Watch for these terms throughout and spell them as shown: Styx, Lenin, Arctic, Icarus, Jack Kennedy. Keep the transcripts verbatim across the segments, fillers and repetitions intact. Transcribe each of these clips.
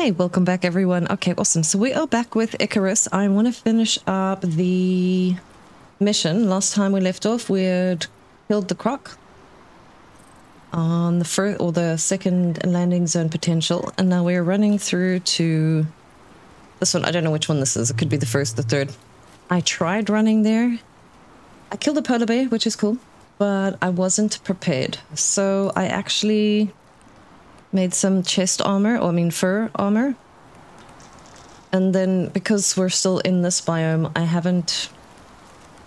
Hey, welcome back everyone. Okay, awesome. So we are back with Icarus. I want to finish up the mission. Last time we left off, we had killed the croc on the first or the second landing zone potential, and now we're running through to this one. I don't know which one this is. It could be the first, the third. I tried running there. I killed a polar bear, which is cool, but I wasn't prepared. So I actually made some chest armor, or I mean fur armor. And then because we're still in this biome, I haven't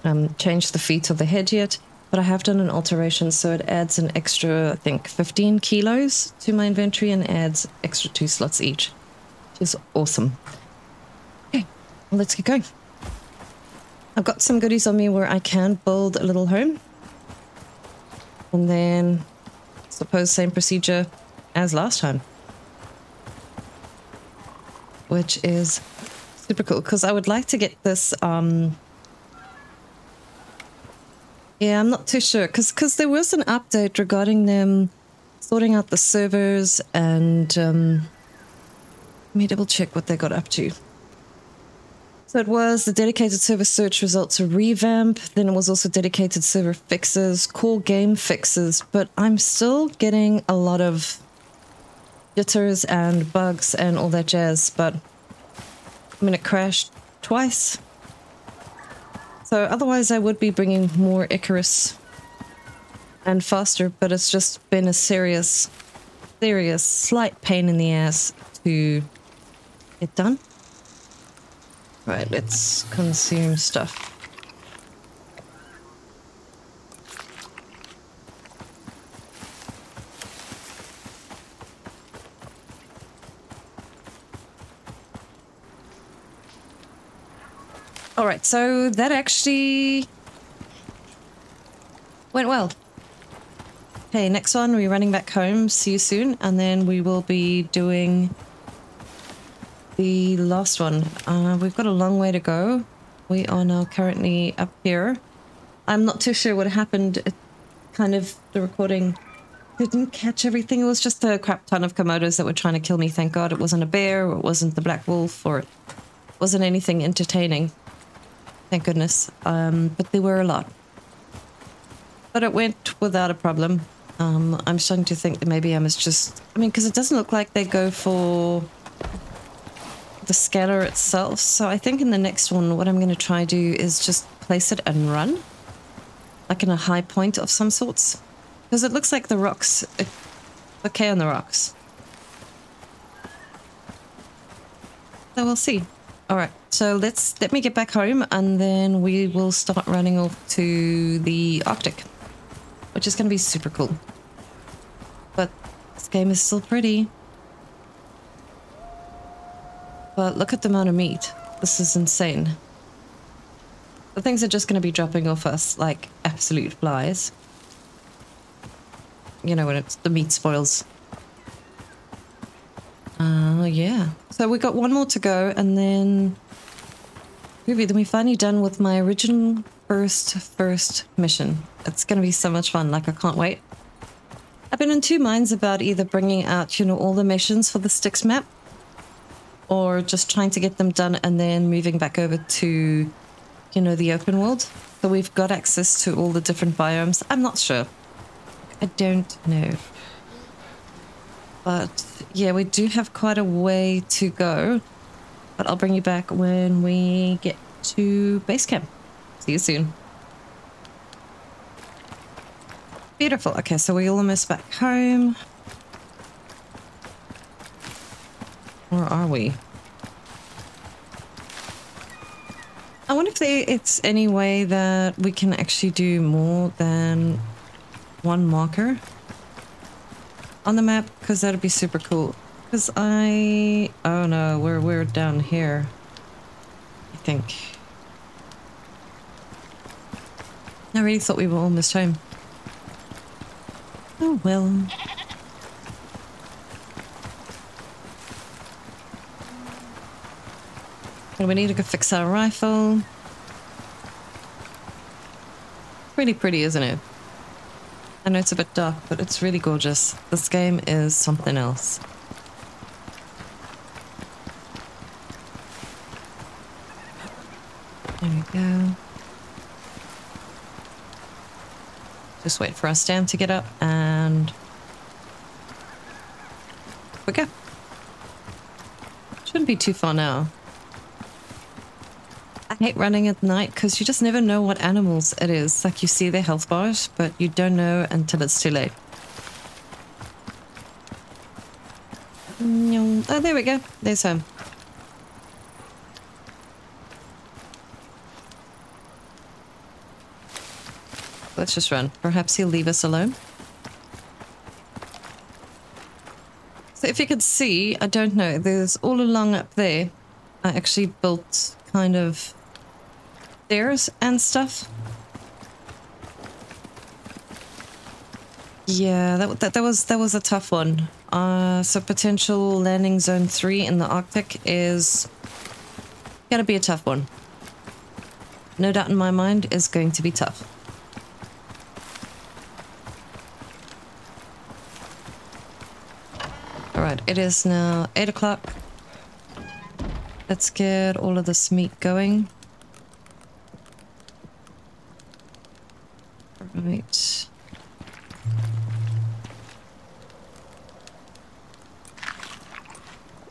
um, changed the feet or the head yet, but I have done an alteration so it adds an extra, I think, fifteen kilos to my inventory and adds extra two slots each, which is awesome. Okay, well, let's get going. I've got some goodies on me where I can build a little home. And then, I suppose, same procedure as last time, which is super cool because I would like to get this um yeah I'm not too sure because because there was an update regarding them sorting out the servers and um let me double check what they got up to. So it was the dedicated server search results revamp, then it was also dedicated server fixes, core game fixes, but I'm still getting a lot of jitters and bugs and all that jazz. But I mean, it crashed twice, so otherwise I would be bringing more Icarus and faster, but it's just been a serious serious slight pain in the ass to get done. Right, let's consume stuff. All right, so that actually went well. Okay, next one, we're running back home. See you soon. And then we will be doing the last one. Uh, we've got a long way to go. We are now currently up here. I'm not too sure what happened. It kind of, the recording didn't catch everything. It was just a crap ton of Komodos that were trying to kill me. Thank God it wasn't a bear, or it wasn't the black wolf, or it wasn't anything entertaining. Thank goodness. Um, but there were a lot. But it went without a problem. Um, I'm starting to think that maybe I was just... I mean, because it doesn't look like they go for the scatter itself. So I think in the next one, what I'm going to try to do is just place it and run. Like in a high point of some sorts. Because it looks like the rocks... It, okay on the rocks. So we'll see. Alright, so let's let me get back home and then we will start running off to the Arctic, which is going to be super cool. But this game is still pretty. But look at the amount of meat. This is insane. The things are just going to be dropping off us like absolute flies. You know, when it's the meat spoils. Oh, uh, yeah. So we got one more to go, and then... Groovy, then we're finally done with my original first, first mission. It's going to be so much fun, like I can't wait. I've been in two minds about either bringing out, you know, all the missions for the Styx map, or just trying to get them done and then moving back over to, you know, the open world. So we've got access to all the different biomes. I'm not sure. I don't know. But yeah, we do have quite a way to go, but I'll bring you back when we get to base camp. See you soon. Beautiful. Okay, so we're almost back home. Where are we? I wonder if there, it's any way that we can actually do more than one marker on the map, because that'd be super cool. Because I... Oh no, we're, we're down here, I think. I really thought we were almost home. Oh well. And we need to go fix our rifle. Pretty pretty, isn't it? I know it's a bit dark, but it's really gorgeous. This game is something else. There we go. Just wait for our stem to get up and we go. Shouldn't be too far now. I hate running at night because you just never know what animals it is. Like, you see their health bars, but you don't know until it's too late. Oh, there we go. There's home. Let's just run. Perhaps he'll leave us alone. So if you could see, I don't know, there's all along up there, I actually built kind of stairs and stuff. Yeah, that, that, that was that was a tough one. Uh, so potential landing zone three in the Arctic is gonna be a tough one. No doubt in my mind is going to be tough. Alright, it is now eight o'clock. Let's get all of this meat going. Right.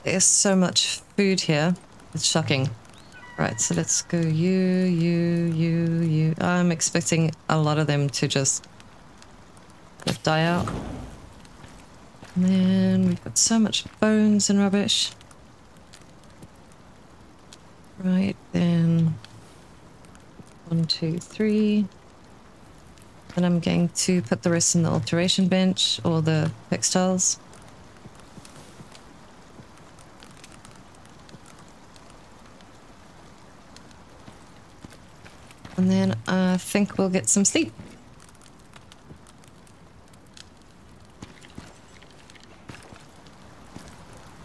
There's so much food here. It's shocking. Right, so let's go you, you, you, you. I'm expecting a lot of them to just die out. And then we've got so much bones and rubbish. Right, then one, two, three. And I'm going to put the rest in the alteration bench or the textiles. And then I think we'll get some sleep.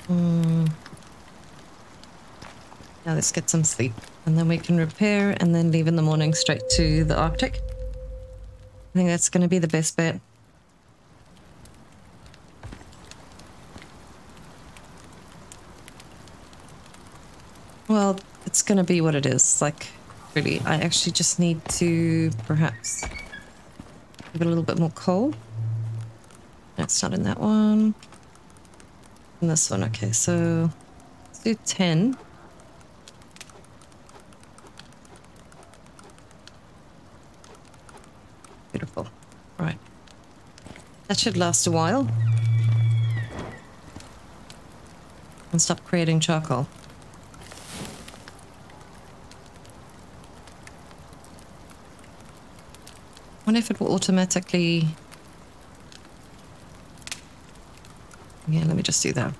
Mm. Now let's get some sleep. And then we can repair and then leave in the morning straight to the Arctic. I think that's going to be the best bet. Well, it's going to be what it is. Like, really, I actually just need to perhaps give it a little bit more coal. That's not in that one. In this one, okay, so let's do ten. Beautiful. Right. That should last a while. And stop creating charcoal. I wonder if it will automatically... Yeah, let me just do that.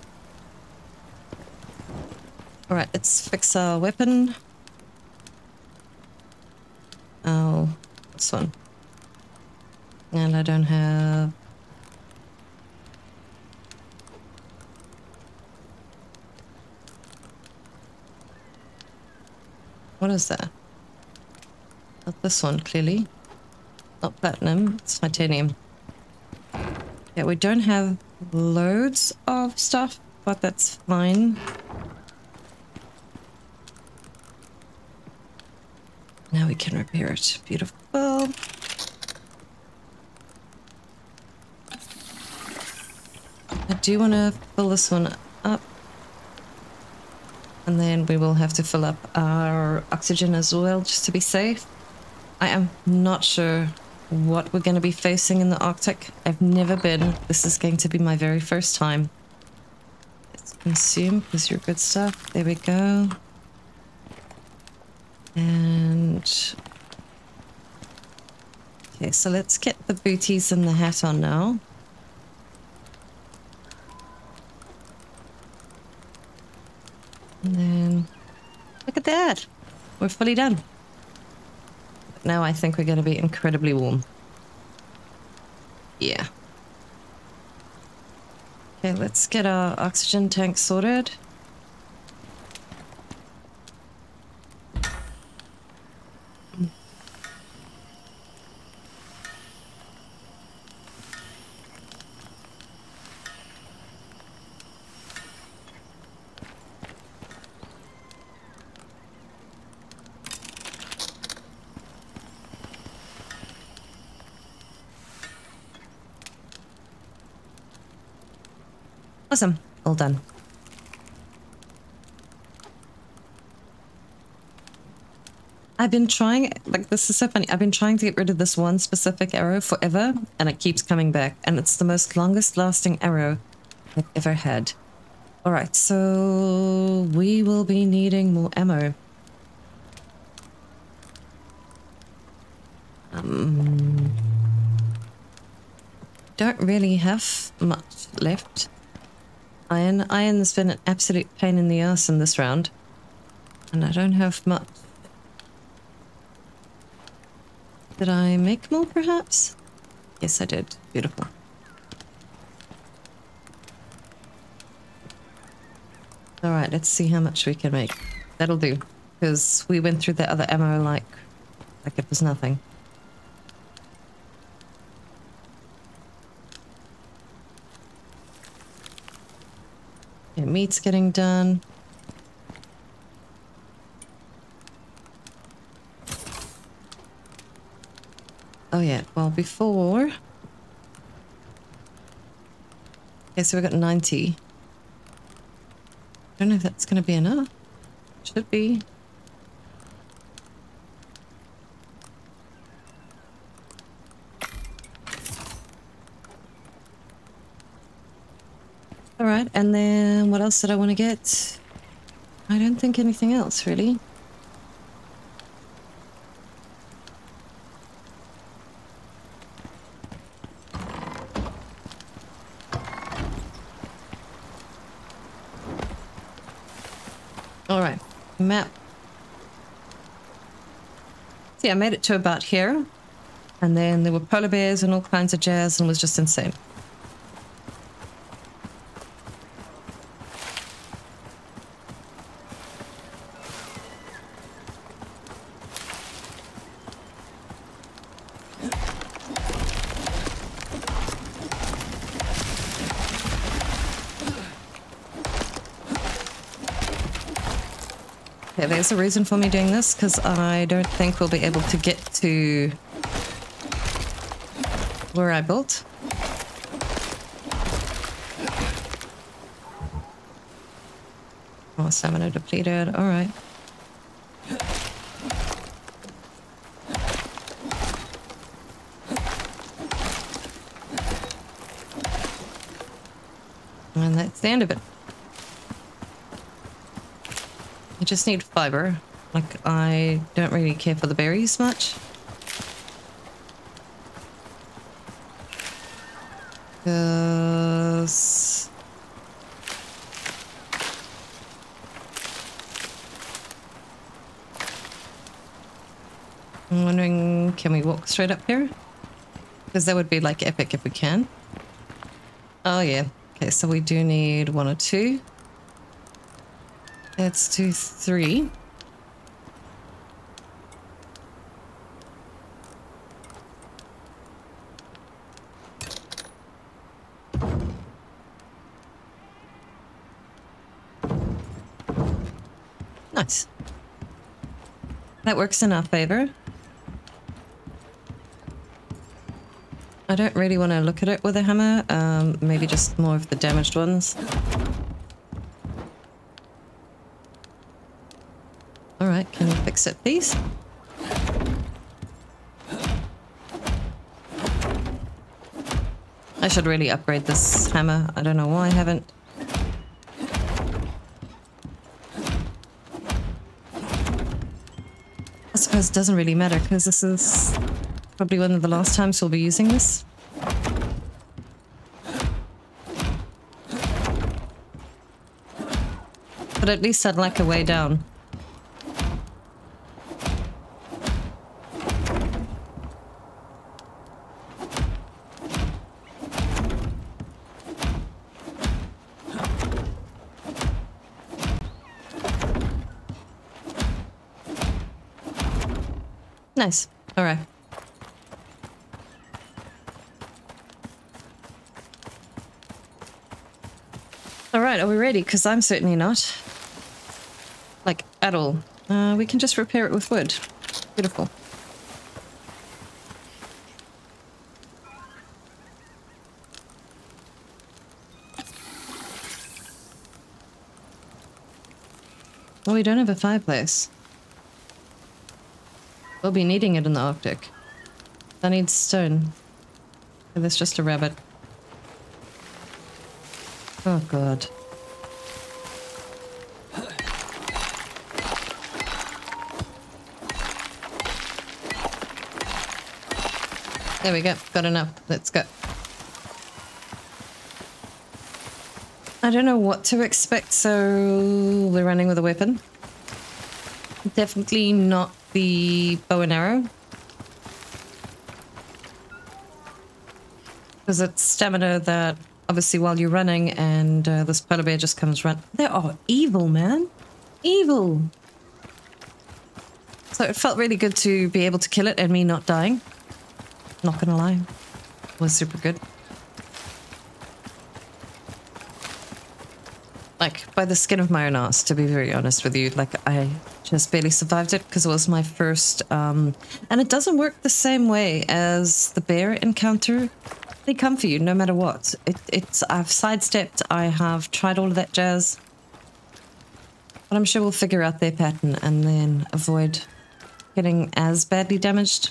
Alright, let's fix our weapon. Oh, this one. And I don't have... What is that? Not this one, clearly. Not platinum, it's titanium. Yeah, we don't have loads of stuff, but that's fine. Now we can repair it. Beautiful. I do want to fill this one up. And then we will have to fill up our oxygen as well, just to be safe. I am not sure what we're going to be facing in the Arctic. I've never been. This is going to be my very first time. Let's consume, because you're good stuff. There we go. And... Okay, so let's get the booties and the hat on now. And then... Look at that! We're fully done. But now I think we're going to be incredibly warm. Yeah. Okay, let's get our oxygen tank sorted. Awesome. All done. I've been trying, like, this is so funny. I've been trying to get rid of this one specific arrow forever, and it keeps coming back. And it's the most longest lasting arrow I've ever had. All right, so we will be needing more ammo. Um, don't really have much left. Iron. Iron has been an absolute pain in the ass in this round. And I don't have much. Did I make more, perhaps? Yes, I did. Beautiful. All right, let's see how much we can make. That'll do, because we went through the other ammo like, like it was nothing. Yeah, meat's getting done. Oh yeah, well before... Okay, so we got ninety. I don't know if that's going to be enough. Should be. Alright, and then what else did I want to get? I don't think anything else, really. Map. See, I made it to about here, and then there were polar bears and all kinds of jazz, and it was just insane. There's a reason for me doing this, because I don't think we'll be able to get to where I built. Oh, stamina depleted. All right. And that's the end of it. Just need fiber. Like, I don't really care for the berries much, because I'm wondering, can we walk straight up here? Because that would be like epic if we can. Oh yeah. Okay, so we do need one or two. Let's do three. Nice. That works in our favor. I don't really want to look at it with a hammer. Um, maybe just more of the damaged ones. At these. I should really upgrade this hammer. I don't know why I haven't. I suppose it doesn't really matter, because this is probably one of the last times we'll be using this. But at least I'd like a way down. Nice. All right. All right. Are we ready? Because I'm certainly not. Like, at all. Uh, we can just repair it with wood. Beautiful. Well, we don't have a fireplace. We'll be needing it in the Arctic. I need stone. Oh, there's just a rabbit. Oh, God. There we go. Got enough. Let's go. I don't know what to expect, so we're running with a weapon. Definitely not the bow and arrow. Because it's stamina that, obviously, while you're running, and uh, this polar bear just comes run. They are evil, man. Evil. So it felt really good to be able to kill it and me not dying. Not gonna lie. It was super good. Like, by the skin of my own ass, to be very honest with you. Like, I just barely survived it because it was my first... Um, and it doesn't work the same way as the bear encounter. They come for you no matter what. It, it's I've sidestepped. I have tried all of that jazz. But I'm sure we'll figure out their pattern and then avoid getting as badly damaged.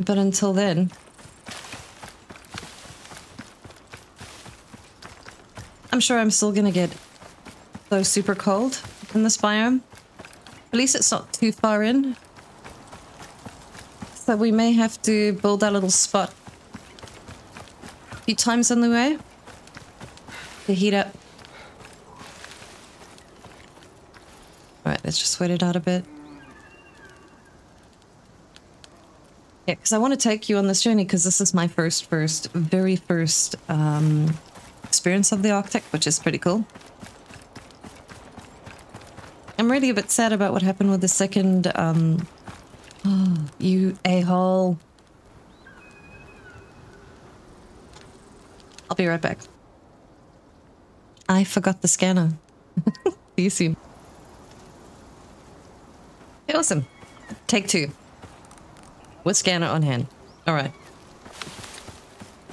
But until then... I'm sure I'm still going to get so super cold in this biome. At least it's not too far in. So we may have to build our little spot a few times on the way to heat up. Alright, let's just wait it out a bit. Yeah, because I want to take you on this journey because this is my first, first, very first... Um, experience of the Arctic, which is pretty cool. I'm really a bit sad about what happened with the second, um... Oh, you a-hole. I'll be right back. I forgot the scanner. See you soon. Hey, awesome. Take two. With scanner on hand. Alright.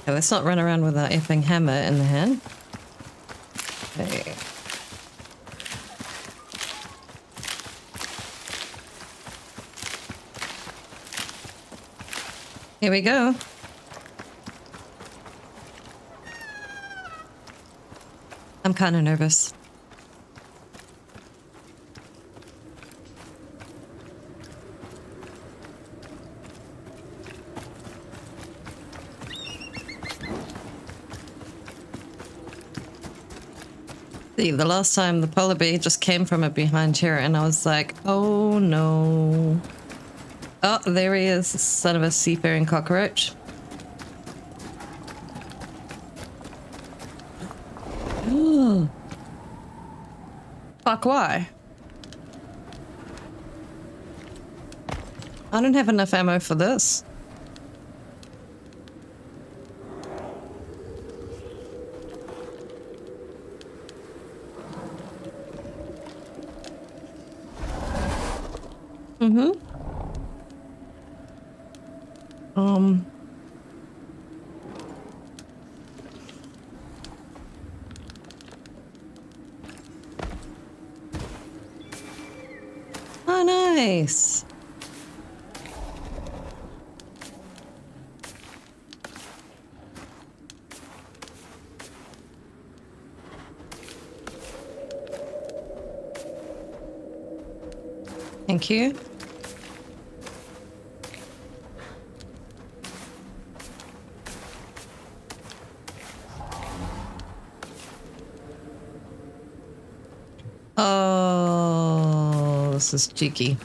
Let's not run around with our effing hammer in the hand. Okay. Here we go. I'm kind of nervous. The last time the polar bear just came from it behind here and I was like, oh no. Oh, there he is, son of a seafaring cockroach. Ooh. Fuck, why? I don't have enough ammo for this. Mm-hmm. Um. Oh, nice. Thank you. This is cheeky.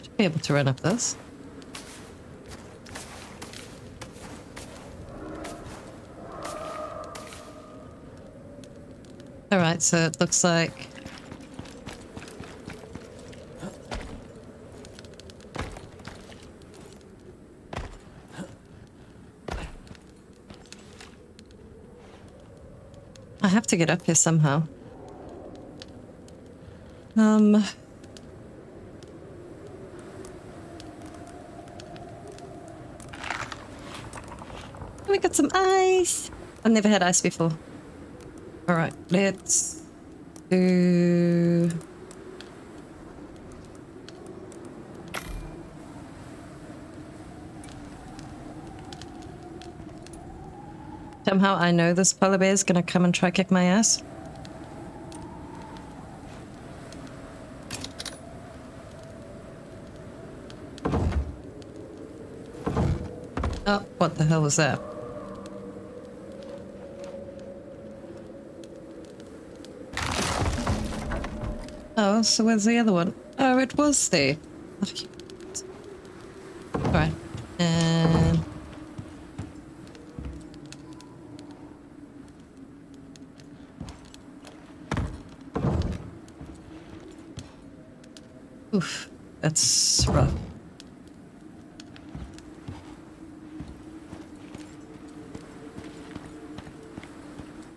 Should be able to run up this. All right, so it looks like I have to get up here somehow. Um. We got some ice. I've never had ice before. All right, let's do... Somehow I know this polar bear is going to come and try kick my ass. Oh, what the hell was that? Oh, so where's the other one? Oh, it was there. All right. And... Oof, that's rough.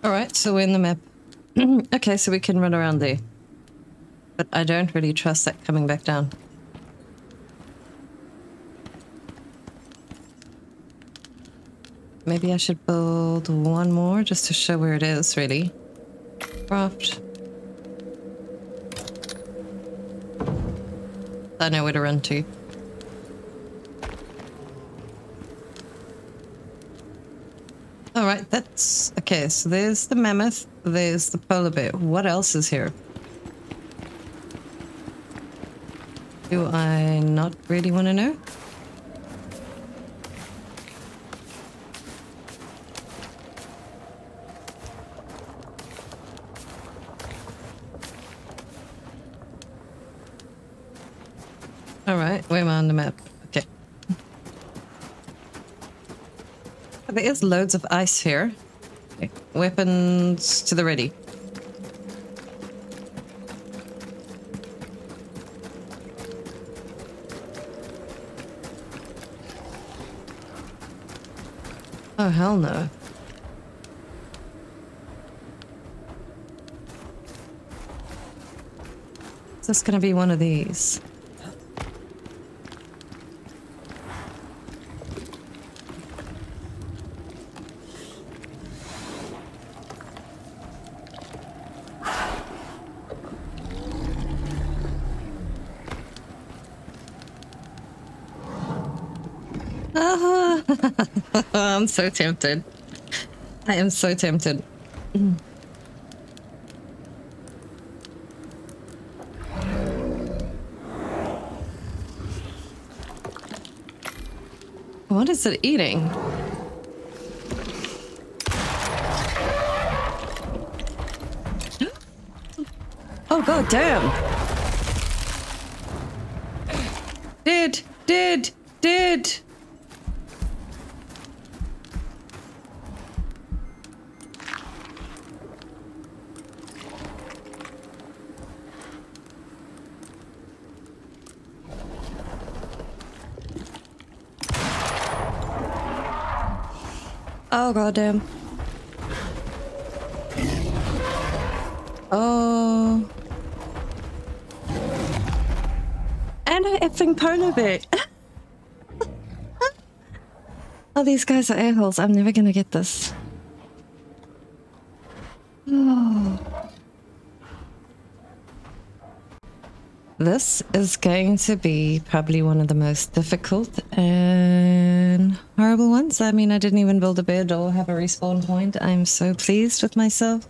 Alright, so we're in the map. Okay, so we can run around there. But I don't really trust that coming back down. Maybe I should build one more just to show where it is, really. Craft. I know where to run to. Alright, that's... Okay, so there's the mammoth, there's the polar bear. What else is here? Do I not really want to know? Alright, where am I on the map? Okay. There is loads of ice here. Okay. Weapons to the ready. Oh, hell no. Is this going to be one of these? I'm so tempted. I am so tempted. Mm. What is it eating? Oh, god damn. Did, did, did. Oh, goddamn. Oh. And an effing polar bear. Oh, these guys are assholes. I'm never gonna get this. Oh. This is going to be probably one of the most difficult and horrible ones. I mean, I didn't even build a bed or have a respawn point. I'm so pleased with myself.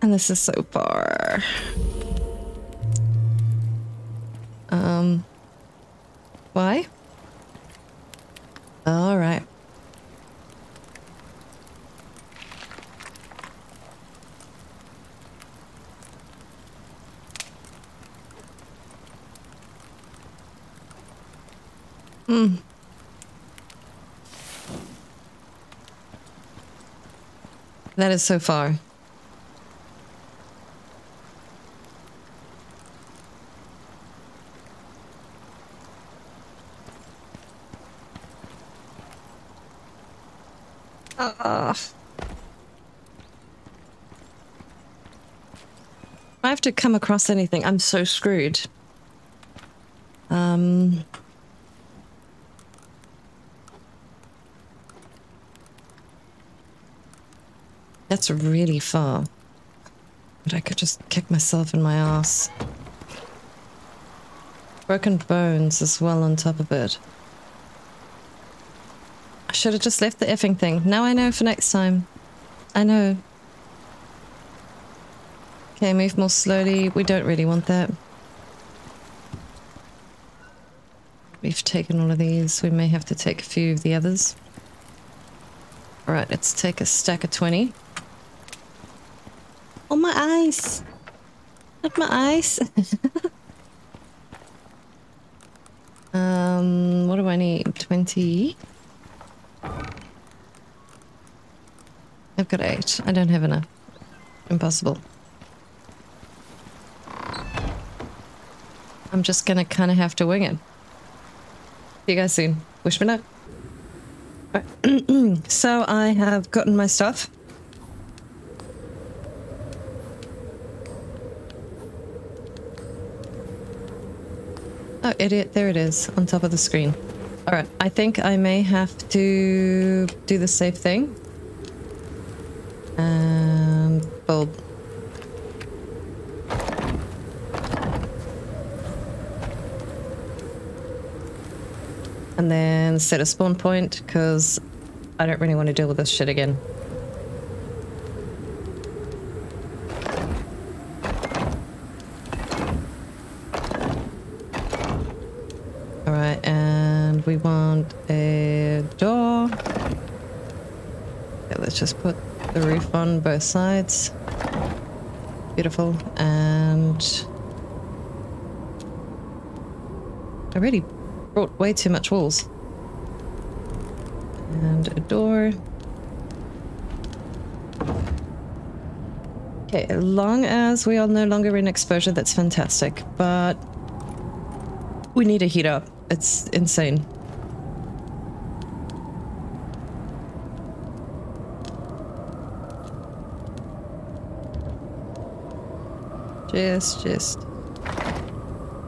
And this is so far. Um, why? All right. Mm. That is so far. Uh, I have to come across anything. I'm so screwed. Um... That's really far. But I could just kick myself in my ass. Broken bones as well on top of it. I should have just left the effing thing. Now I know for next time. I know. Okay, move more slowly. We don't really want that. We've taken all of these. We may have to take a few of the others. Alright, let's take a stack of twenty. Oh, my eyes! Not my eyes! um, what do I need? twenty? I've got eight. I don't have enough. Impossible. I'm just gonna kind of have to wing it. See you guys soon. Wish me luck. Right. So I have gotten my stuff. Oh, idiot. There it is on top of the screen. All right. I think I may have to do the safe thing. Um, bulb. And then set a spawn point, because I don't really want to deal with this shit again. Alright, and we want a door. Okay, let's just put the roof on both sides. Beautiful. And I really... brought way too much walls. And a door. Okay, as long as we are no longer in exposure, that's fantastic. But we need a heat up. It's insane. Just, just.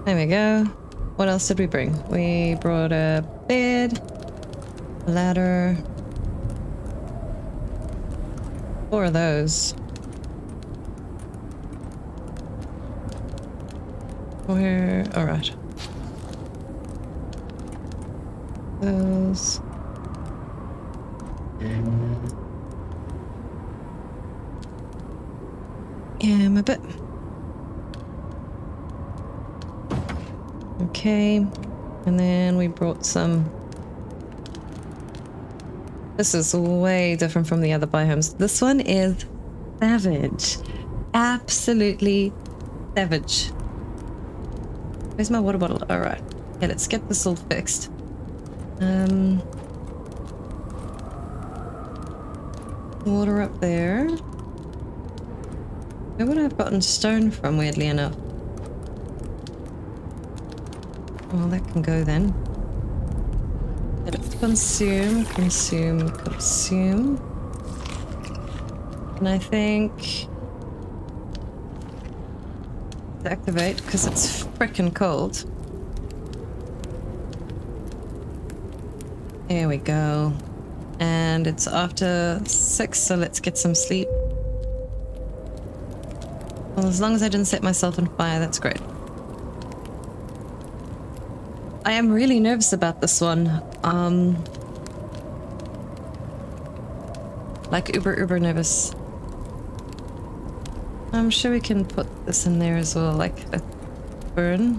There we go. What else did we bring? We brought a bed, a ladder, four of those. Where? All right. Those. Yeah, my bed. Okay, and then we brought some... This is way different from the other biomes. This one is savage. Absolutely savage. Where's my water bottle? Alright. Okay, let's get this all fixed. Um, water up there. Where would I have gotten stone from, weirdly enough? Well, that can go then. Let it consume, consume, consume. And I think... to activate, because it's frickin' cold. There we go. And it's after six, so let's get some sleep. Well, as long as I didn't set myself on fire, that's great. I am really nervous about this one. Um, like uber, uber nervous. I'm sure we can put this in there as well, like a burn.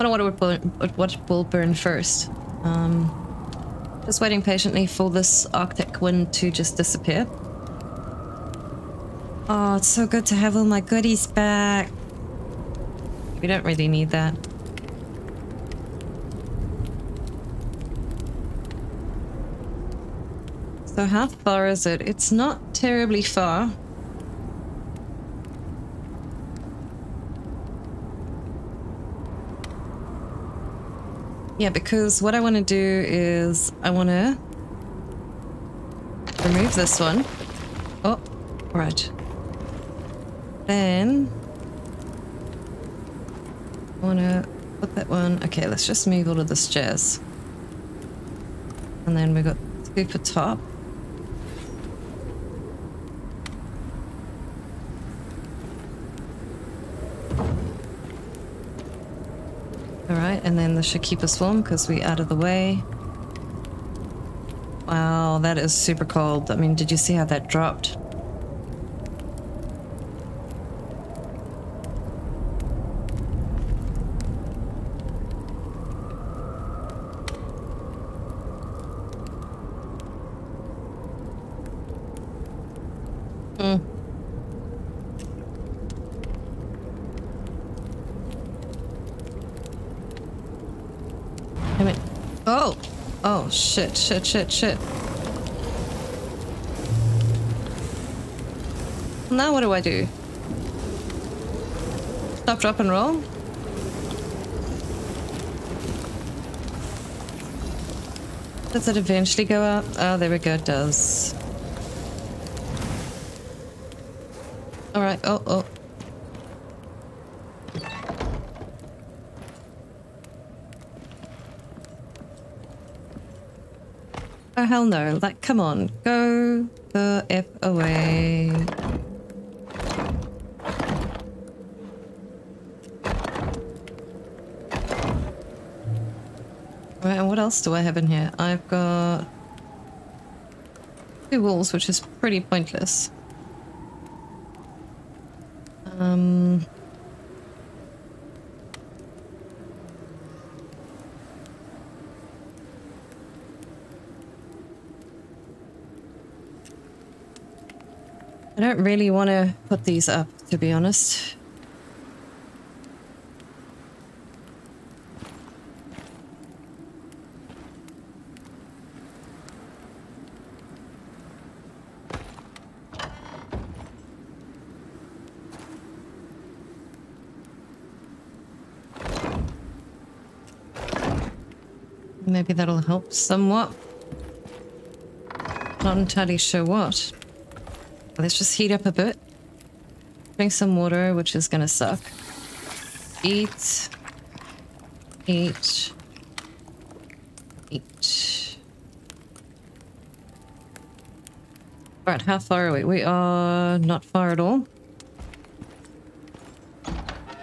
I don't know what, what will burn first. Um... Just waiting patiently for this Arctic wind to just disappear. Oh, it's so good to have all my goodies back. We don't really need that. So how far is it? It's not terribly far. Yeah, because what I want to do is I want to remove this one. Oh, right. Then want to put that one... Okay, let's just move all of the stairs. And then we've got two for top. Alright, and then this should keep us warm because we're out of the way. Wow, that is super cold. I mean, did you see how that dropped? Shit, shit, shit, shit. Now what do I do? Stop, drop, and roll? Does it eventually go up? Oh, there we go, it does. Alright, oh, oh. Oh, hell no. Like, come on. Go the F away. Alright, and what else do I have in here? I've got two walls, which is pretty pointless. Um... I don't really want to put these up, to be honest. Maybe that'll help somewhat. Not entirely sure what. Let's just heat up a bit. Drink some water, which is gonna suck. Eat. Eat. Eat. Alright, how far are we? We are not far at all.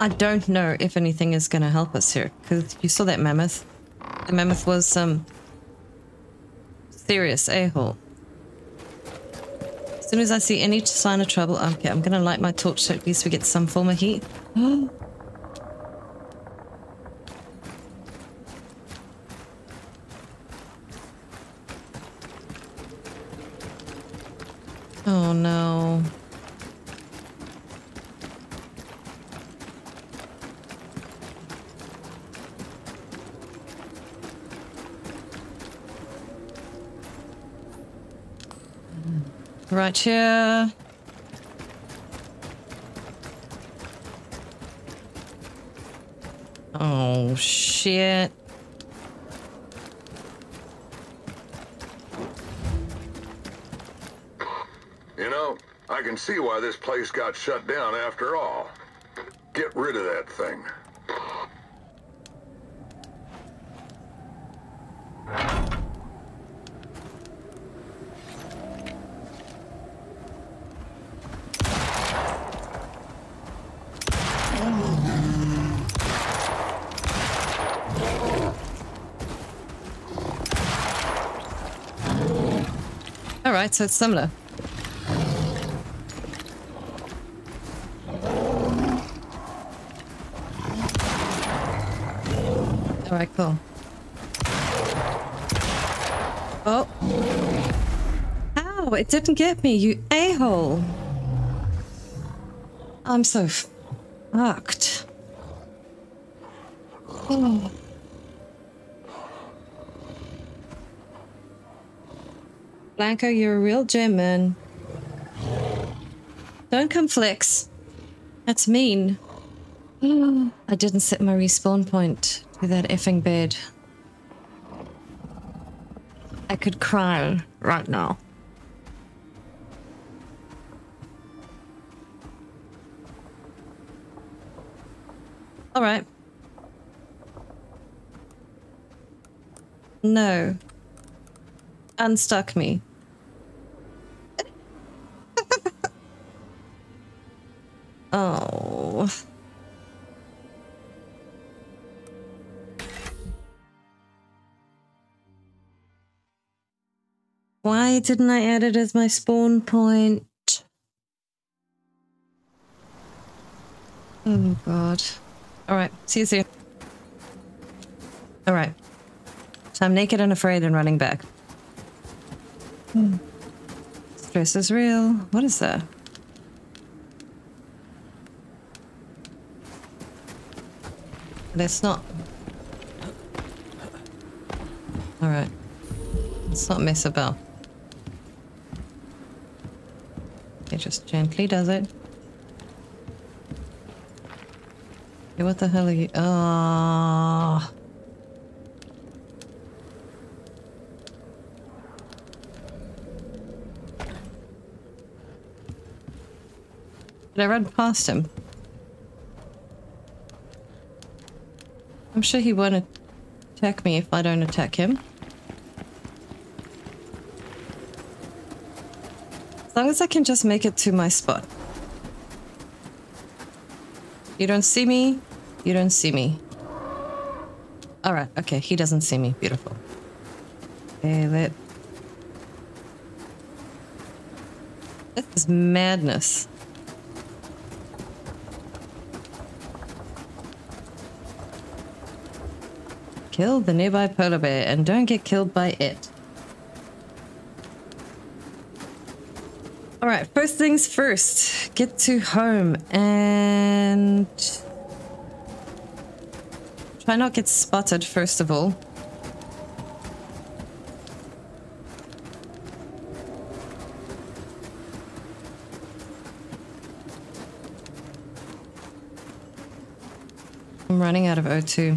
I don't know if anything is gonna help us here, because you saw that mammoth. The mammoth was some serious a-hole. As soon as I see any sign of trouble, okay, I'm gonna light my torch so at least we get some form of heat. Oh. Oh no. Right here. Oh, shit. You know, I can see why this place got shut down after all. Get rid of that thing. Right, so it's similar. All right, cool. Oh. Ow, it didn't get me, you a-hole. I'm so fucked. Oh. Blanco, you're a real gem, man. Don't come flex. That's mean. I didn't set my respawn point to that effing bed. I could cry right now. Alright. No. Unstuck me. Oh. Why didn't I add it as my spawn point? Oh god. Alright, see you soon. Alright. So I'm naked and afraid and running back. Hmm. Stress is real. What is that? That's not... Alright. Let's not mess about. It just gently does it. Hey, what the hell are you? Ah. Oh. Did I run past him? I'm sure he won't attack me if I don't attack him. As long as I can just make it to my spot. You don't see me. You don't see me. All right. Okay. He doesn't see me. Beautiful. Okay. Let. This is madness. Kill the nearby polar bear and don't get killed by it. All right, first things first, get to home and try not get spotted first of all. I'm running out of O two.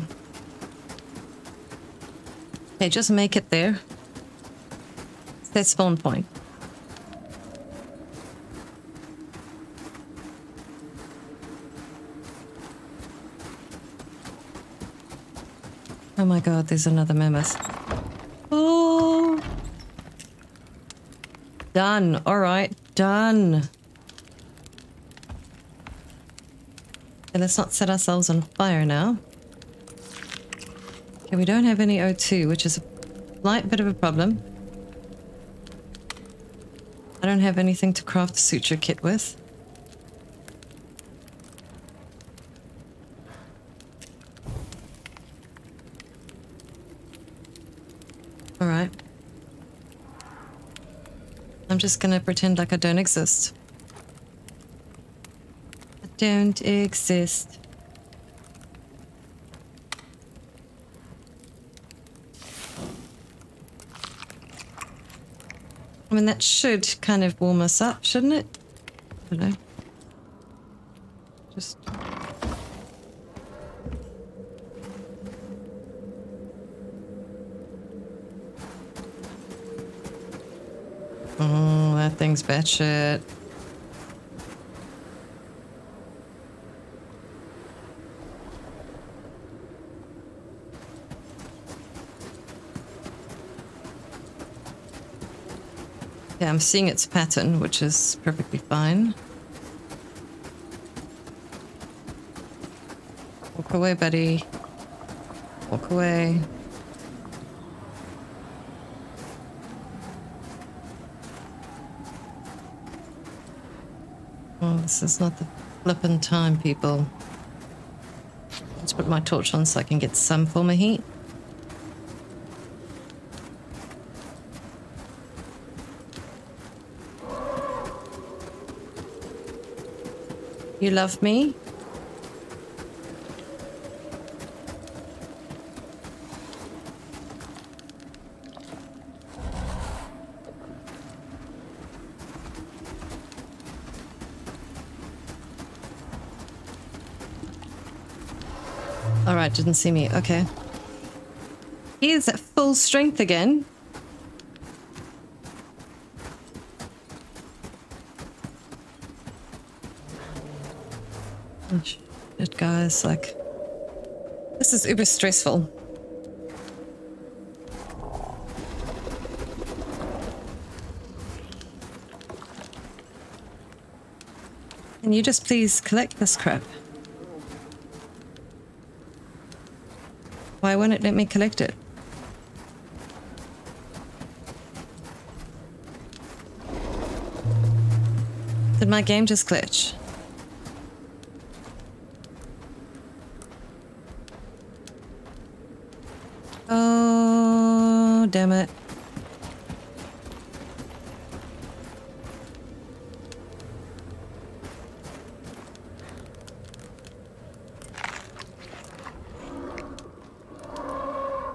Okay, just make it there. It's that spawn point. Oh my god, there's another mammoth. Oh! Done. Alright, done. Okay, let's not set ourselves on fire now. Okay, we don't have any O two, which is a light bit of a problem. I don't have anything to craft the suture kit with. I'm just gonna pretend like I don't exist. I don't exist. I mean, that should kind of warm us up, shouldn't it? I don't know. Just... Oh, that thing's batshit. Yeah, I'm seeing its pattern, which is perfectly fine. Walk away, buddy. Walk away. This is not the flippin' time, people. Let's put my torch on so I can get some form of heat. You love me? Didn't see me. Okay. He is at full strength again. Oh, shit, guys. Like, this is uber stressful. Can you just please collect this crap? Why won't it let me collect it? Did my game just glitch? Oh, damn it.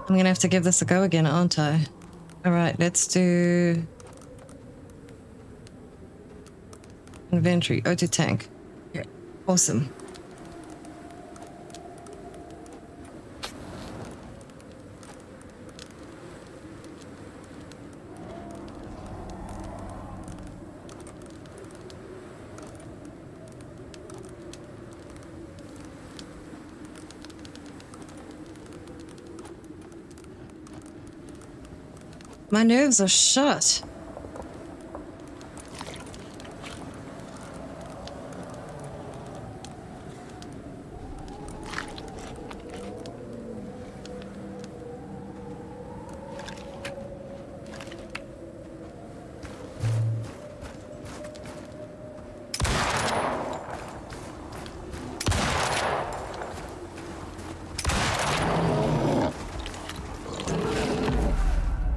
I'm gonna have to give this a go again, aren't I? All right, let's do inventory. Auto tank. Yeah, awesome. My nerves are shot.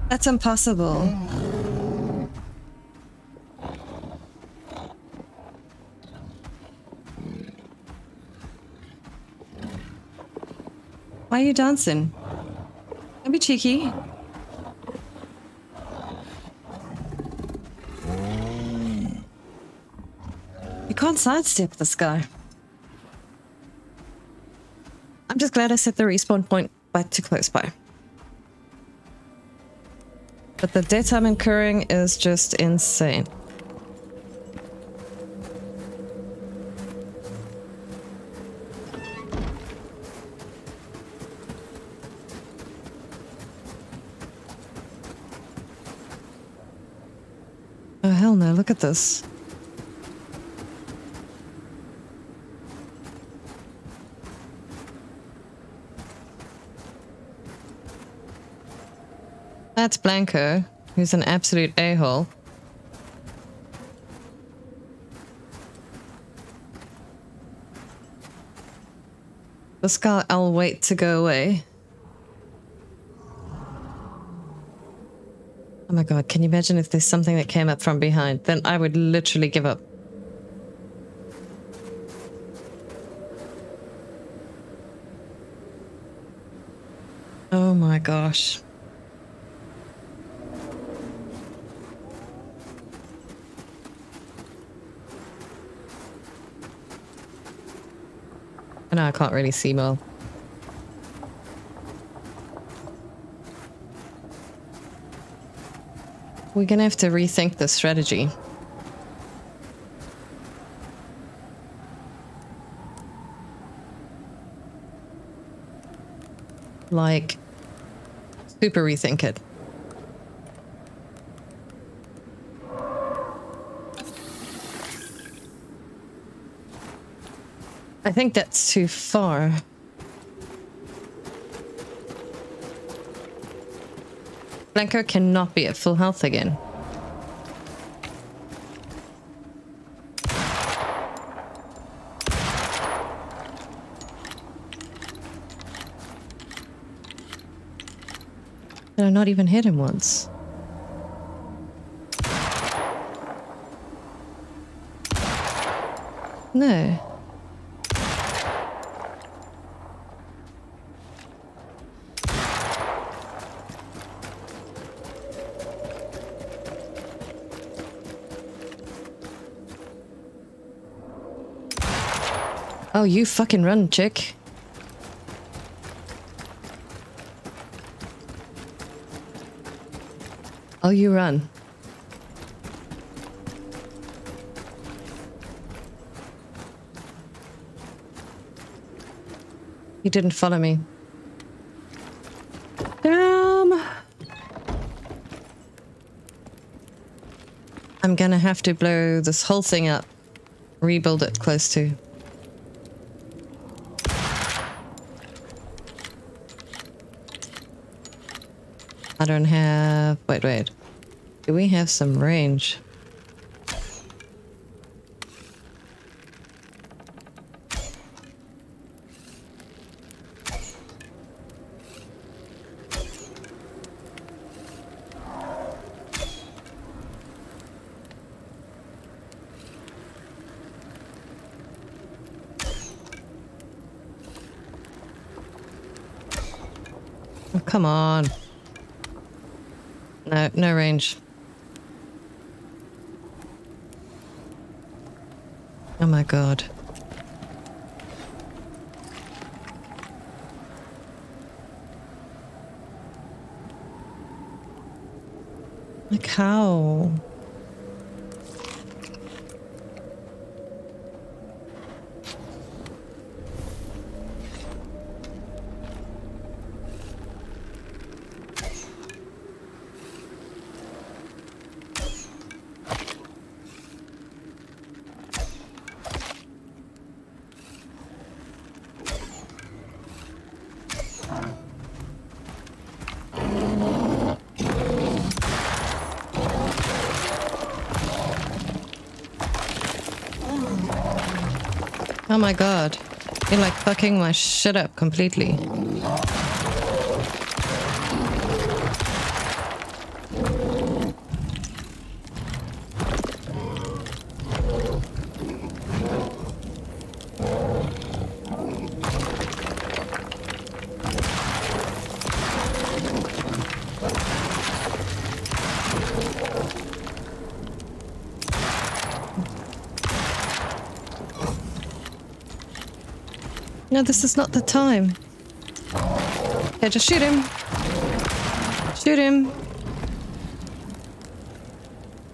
That's impossible. Why are you dancing? Don't be cheeky. You can't sidestep this guy. I'm just glad I set the respawn point by too close by. But the debt I'm incurring is just insane. Oh hell no, look at this. That's Blanco, who's an absolute a-hole. This guy, I'll wait to go away. Oh my god, can you imagine if there's something that came up from behind? Then I would literally give up. Oh my gosh. No, I can't really see well. We're gonna have to rethink the strategy. Like, super rethink it. I think that's too far. Blanco cannot be at full health again. Did I not even hit him once? No. Oh, you fucking run, chick. Oh, you run. You didn't follow me. Damn. I'm gonna have to blow this whole thing up rebuild it close to. I don't have... Wait, wait. Do we have some range? Oh, come on. No, no range. Oh my god. Like how? Oh my god, you're like fucking my shit up completely. No, this is not the time. Okay, just shoot him. Shoot him.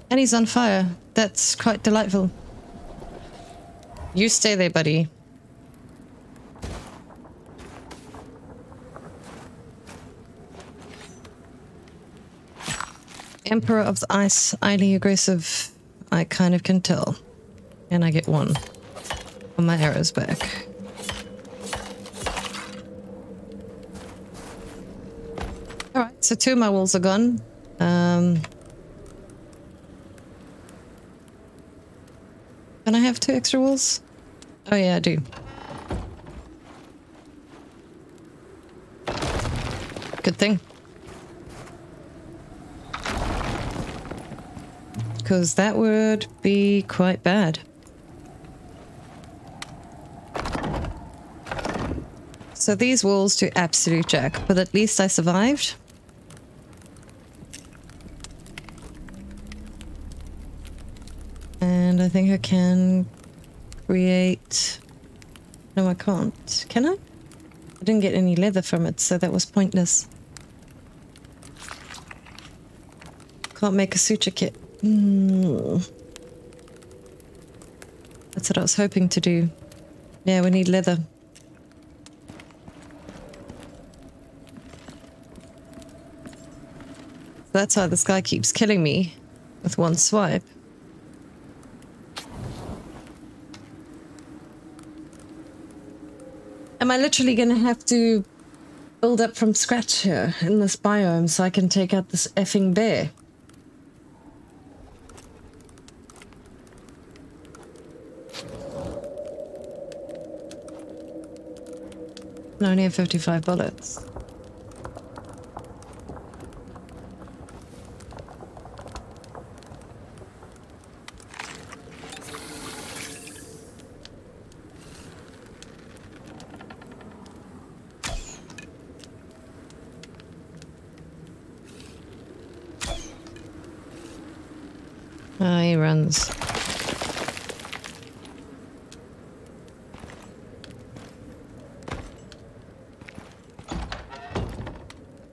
And he's on fire. That's quite delightful. You stay there, buddy. Emperor of the Ice, highly aggressive. I kind of can tell. And I get one. On my arrows back. Alright, so two of my walls are gone. Um, can I have two extra walls? Oh yeah, I do. Good thing. Because that would be quite bad. So these walls do absolute jack, but at least I survived. And I think I can create... No, I can't. Can I? I didn't get any leather from it, so that was pointless. Can't make a suture kit. Mm. That's what I was hoping to do. Yeah, we need leather. That's why this guy keeps killing me with one swipe. Am I literally going to have to build up from scratch here in this biome so I can take out this effing bear? I only have fifty-five bullets. Ah, oh, he runs.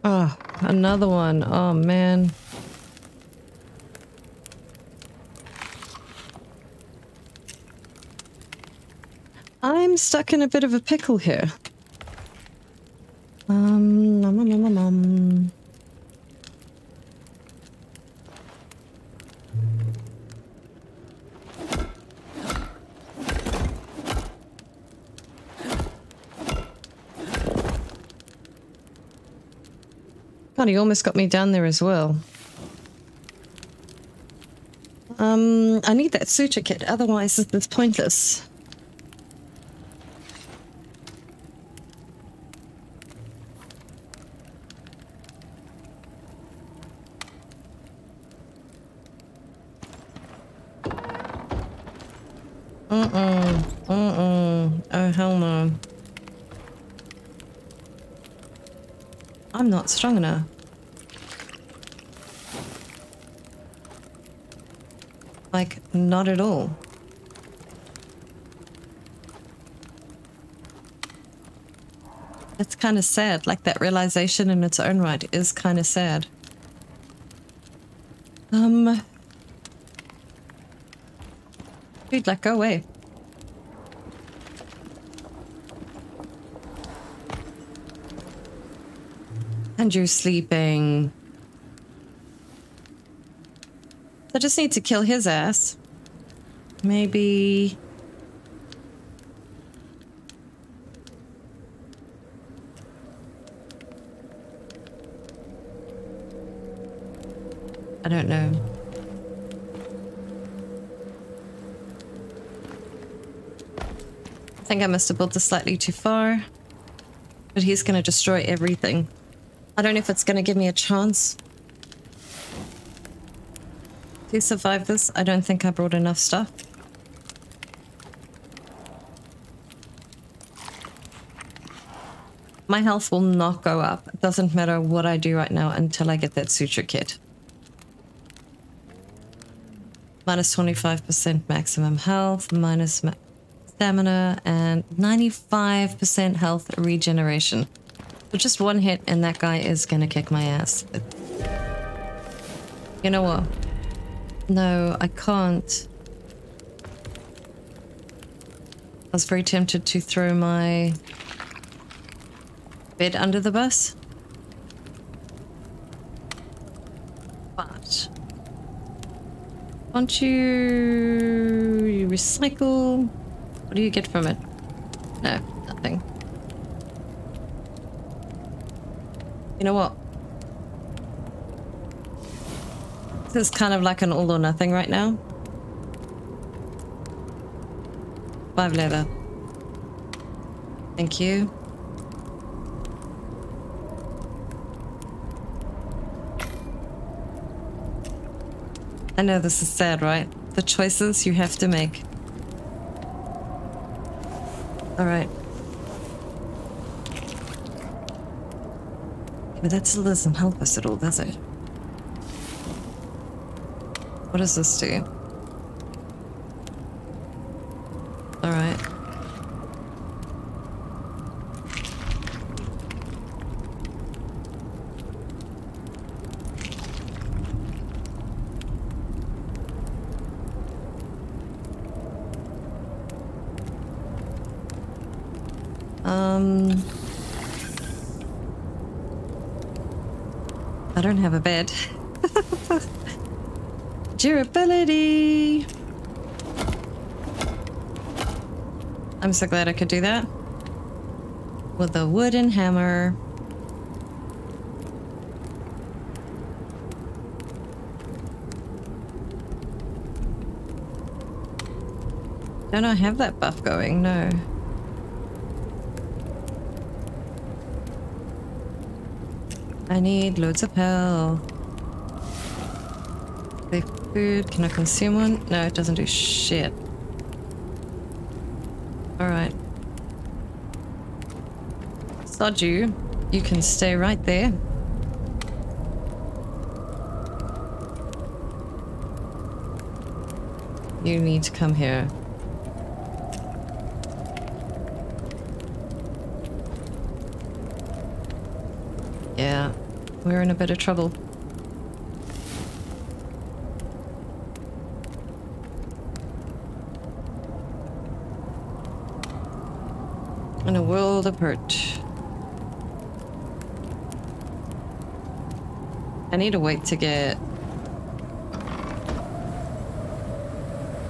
Ah, oh, another one. Oh, man. I'm stuck in a bit of a pickle here. Um, nom, nom, nom, nom. God, he almost got me down there as well. Um, I need that suture kit, otherwise it's pointless. Uh-uh. Uh-uh. Oh, hell no. I'm not strong enough. Like, not at all. It's kind of sad. Like, that realization in its own right is kind of sad. Um... Dude, like, go away. And you're sleeping. I just need to kill his ass. Maybe... I don't know. I think I must have built this slightly too far, but he's going to destroy everything. I don't know if it's going to give me a chance to survive this. I don't think I brought enough stuff. My health will not go up. It doesn't matter what I do right now until I get that suture kit. Minus twenty-five percent maximum health, minus... Ma stamina, and ninety-five percent health regeneration. So just one hit and that guy is gonna kick my ass. But you know what? No, I can't. I was very tempted to throw my bed under the bus. But... Can't you... you recycle... What do you get from it? No, nothing. You know what? This is kind of like an all or nothing right now. Five leather. Thank you. I know this is sad, right? The choices you have to make. All right. But that still doesn't help us at all, does it? What does this do? All right. Um, I don't have a bed. Durability! I'm so glad I could do that. With a wooden hammer. Don't I have that buff going? No. I need loads of hell. The food, can I consume one? No, it doesn't do shit. Alright. Sod you. You can stay right there. You need to come here. Yeah, we're in a bit of trouble. In a world of hurt. I need to wait to get...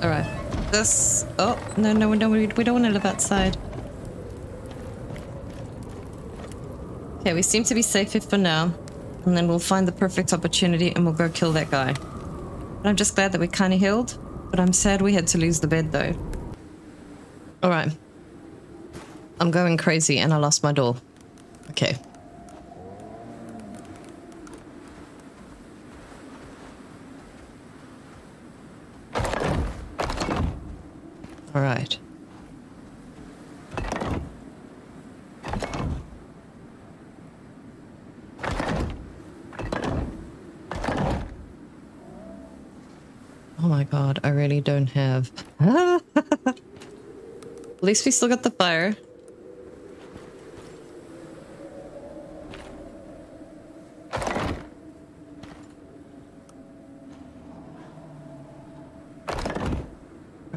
Alright, this... Oh, no, no, no, we don't want to live outside. Okay, we seem to be safe for now. and then we'll find the perfect opportunity and we'll go kill that guy. But I'm just glad that we kind of healed, but I'm sad we had to lose the bed though. Alright. I'm going crazy and I lost my door. Okay. Alright. Oh my god, I really don't have... At least we still got the fire.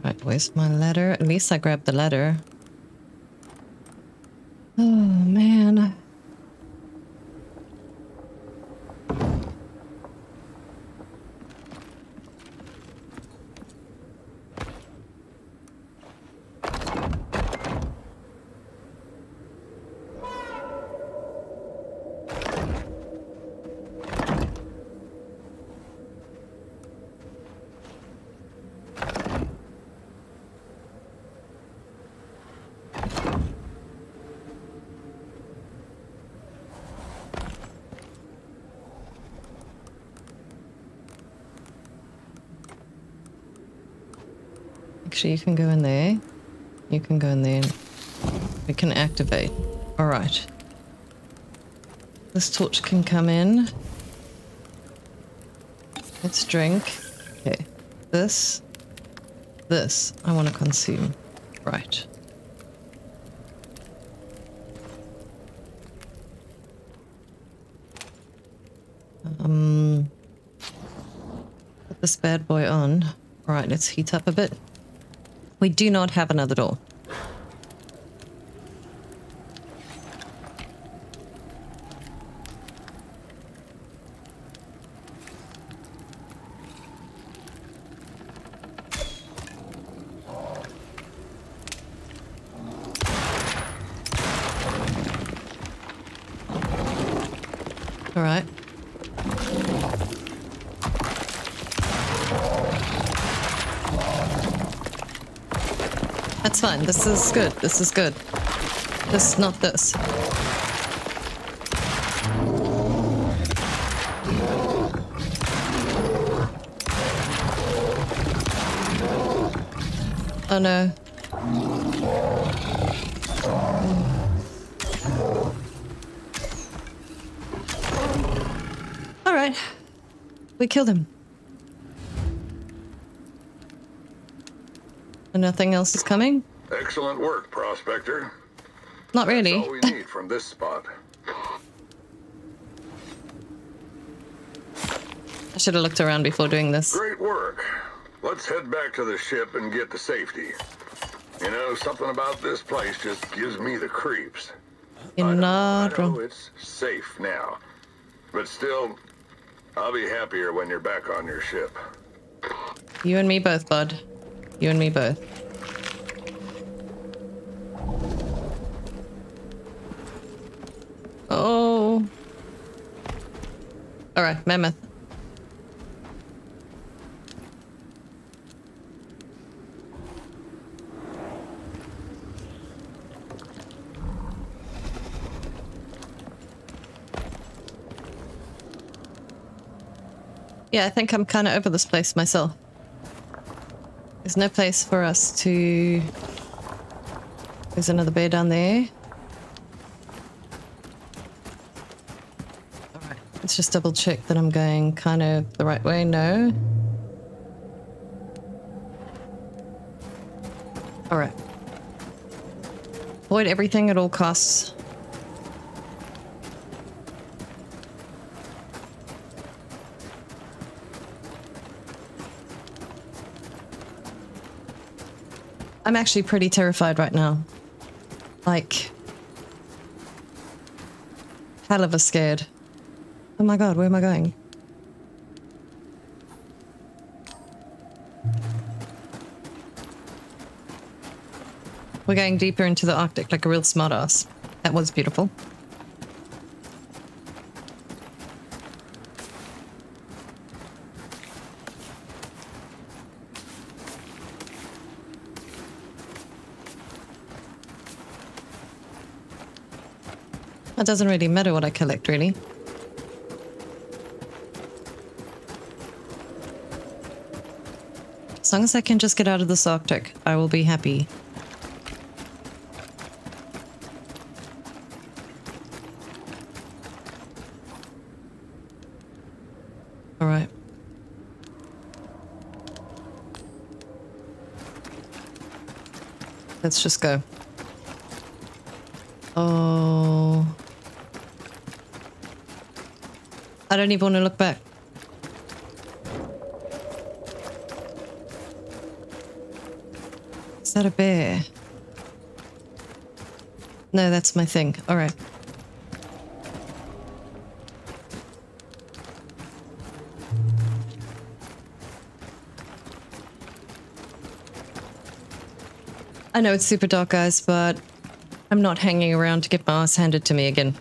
Right, where's my ladder? At least I grabbed the ladder. Oh man. Actually, you can go in there. You can go in there. We can activate. All right. This torch can come in. Let's drink. Okay. This. This. I want to consume. Right. Um. Put this bad boy on. All right. Let's heat up a bit. We do not have another door. All right. That's fine. This is good. This is good. This, not this. Oh no. All right. We killed him. Nothing else is coming? Excellent work, Prospector. Not really. That's all we need from this spot. I should have looked around before doing this. Great work. Let's head back to the ship and get to safety. You know, something about this place just gives me the creeps. You're not wrong. I know it's safe now. But still, I'll be happier when you're back on your ship. You and me both, bud. You and me both. Oh. All right, mammoth. Yeah, I think I'm kind of over this place myself. There's no place for us to... There's another bear down there. Alright, let's just double check that I'm going kind of the right way. No. Alright. Avoid everything at all costs. I'm actually pretty terrified right now. Like, hell of a scared. Oh my god, where am I going? We're going deeper into the Arctic like a real smartass. That was beautiful. It doesn't really matter what I collect, really. As long as I can just get out of this Arctic, I will be happy. Alright. Let's just go. Oh. I don't even want to look back. Is that a bear? No, that's my thing. All right. I know it's super dark, guys, but I'm not hanging around to get my ass handed to me again.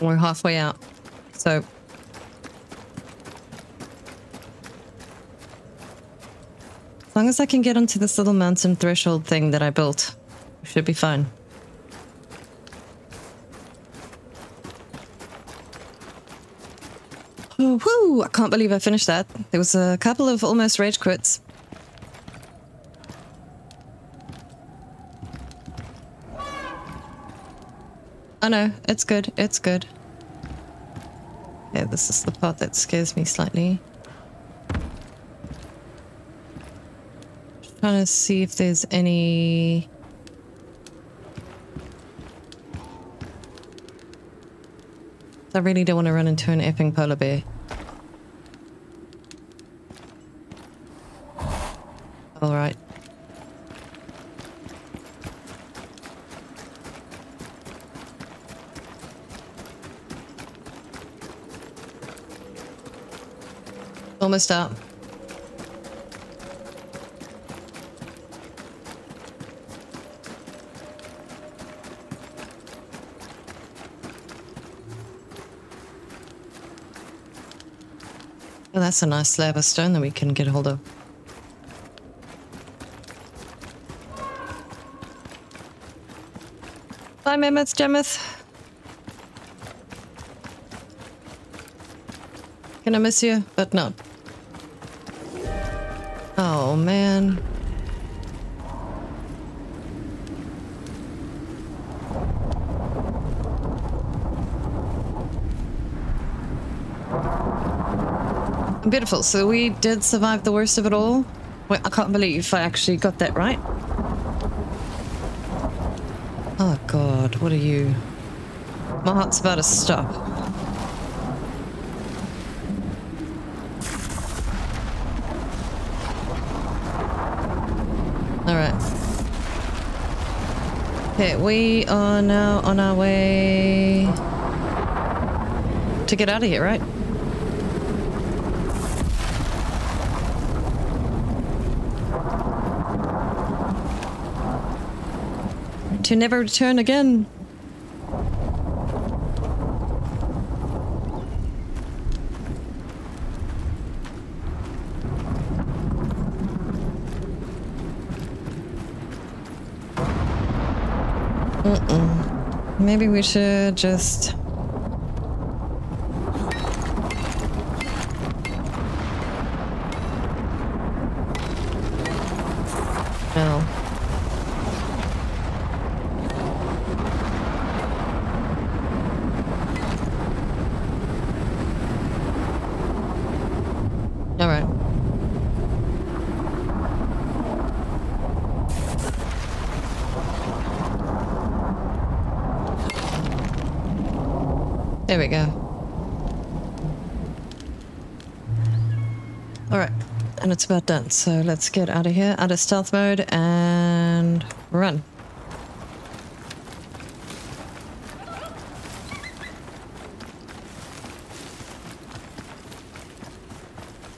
We're halfway out, so... As long as I can get onto this little mountain threshold thing that I built, we should be fine. Ooh, woo! I can't believe I finished that. There was a couple of almost rage quits. Oh no, it's good, it's good. Yeah, this is the part that scares me slightly. Trying to see if there's any... I really don't want to run into an effing polar bear. Alright. Almost up. Well, that's a nice slab of stone that we can get hold of. Bye, Mammoth, Jemmoth. Gonna miss you, but not. Oh, man. Beautiful. So we did survive the worst of it all. Wait, I can't believe I actually got that right. Oh god, what are you? My heart's about to stop. Alright. Okay, we are now on our way to get out of here, right? To never return again. Mm-mm. Maybe we should just... There we go. Alright, and it's about done, so let's get out of here, out of stealth mode, and run.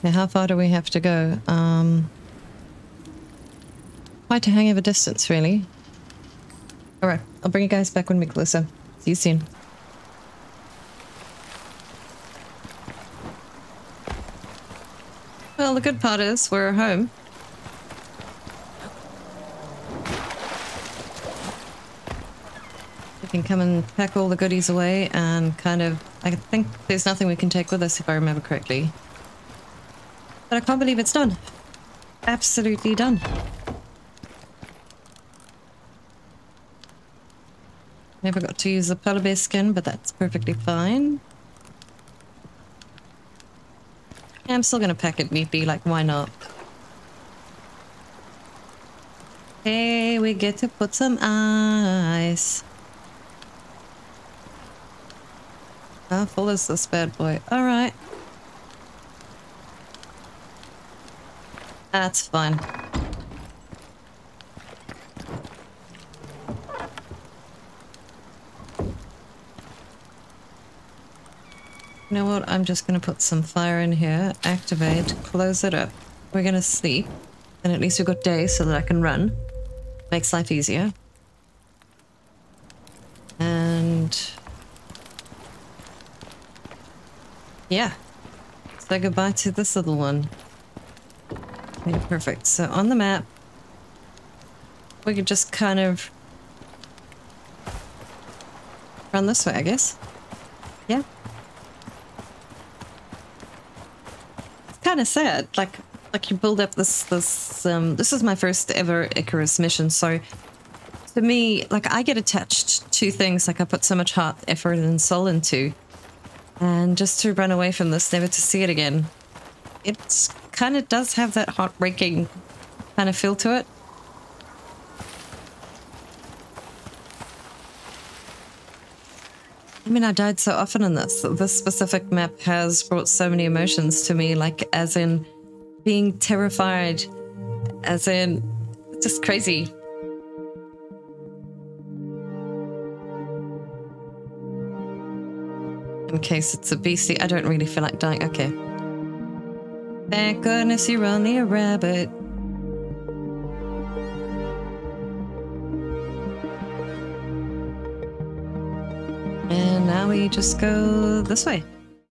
Now how far do we have to go? Um, quite a hang of a distance, really. Alright, I'll bring you guys back when we're closer. See you soon. Well, the good part is we're home. can come and pack all the goodies away and kind of... I think there's nothing we can take with us if I remember correctly. But I can't believe it's done. Absolutely done. Never got to use the polar bear skin, but that's perfectly fine. Yeah, I'm still going to pack it neatly, like, why not? Hey, we get to put some ice. How full is this bad boy? Alright. That's fine. You know what? I'm just going to put some fire in here, activate, close it up. We're going to sleep. And at least we've got day so that I can run. Makes life easier. And... yeah. So goodbye to this little one. Okay, perfect. So on the map, we could just kind of... run this way, I guess. Yeah. Kind of sad, like like you build up this this um this is my first ever Icarus mission, so to me, like, I get attached to things, like I put so much heart, effort and soul into, and just to run away from this, never to see it again, it kind of does have that heartbreaking kind of feel to it. I mean, I died so often in this. This specific map has brought so many emotions to me, like as in being terrified, as in just crazy. In case it's a beastie, I don't really feel like dying. Okay. Thank goodness you're only a rabbit. And now we just go this way.